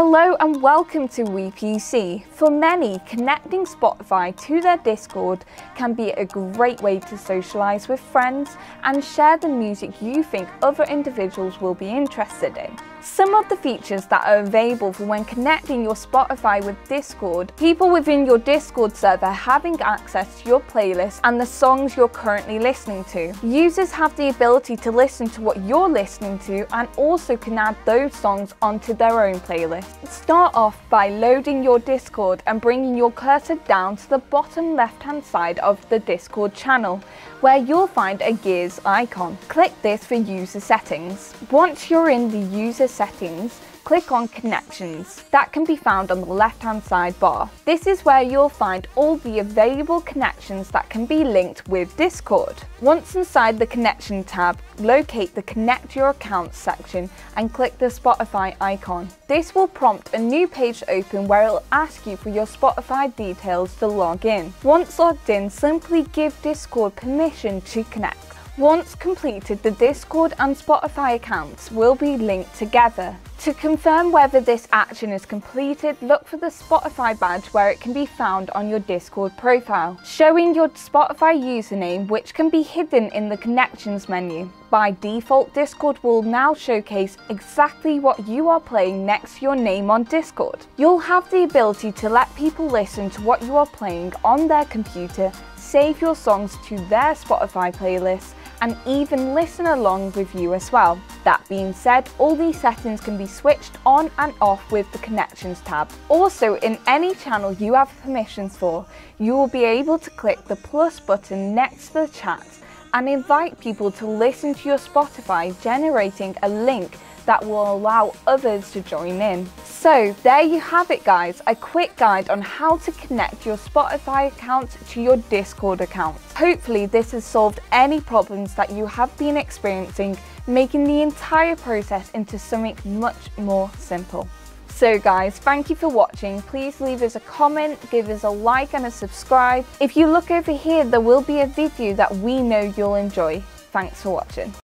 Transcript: Hello and welcome to WePC. For many, connecting Spotify to their Discord can be a great way to socialise with friends and share the music you think other individuals will be interested in. Some of the features that are available for when connecting your Spotify with Discord: people within your Discord server having access to your playlist and the songs you're currently listening to. Users have the ability to listen to what you're listening to and also can add those songs onto their own playlist. Start off by loading your Discord and bringing your cursor down to the bottom left-hand side of the Discord channel, where you'll find a gears icon. Click this for user settings. Once you're in the user settings, click on Connections. That can be found on the left-hand sidebar. This is where you'll find all the available connections that can be linked with Discord. Once inside the Connection tab, locate the Connect Your Account section and click the Spotify icon. This will prompt a new page to open where it'll ask you for your Spotify details to log in. Once logged in, simply give Discord permission to connect. Once completed, the Discord and Spotify accounts will be linked together. To confirm whether this action is completed, look for the Spotify badge where it can be found on your Discord profile, showing your Spotify username, which can be hidden in the Connections menu. By default, Discord will now showcase exactly what you are playing next to your name on Discord. You'll have the ability to let people listen to what you are playing on their computer, save your songs to their Spotify playlists, and even listen along with you as well. That being said, all these settings can be switched on and off with the Connections tab. Also, in any channel you have permissions for, you will be able to click the plus button next to the chat and invite people to listen to your Spotify, generating a link that will allow others to join in. So there you have it guys, a quick guide on how to connect your Spotify account to your Discord account. Hopefully this has solved any problems that you have been experiencing, making the entire process into something much more simple. So guys, thank you for watching. Please leave us a comment, give us a like and a subscribe. If you look over here, there will be a video that we know you'll enjoy. Thanks for watching.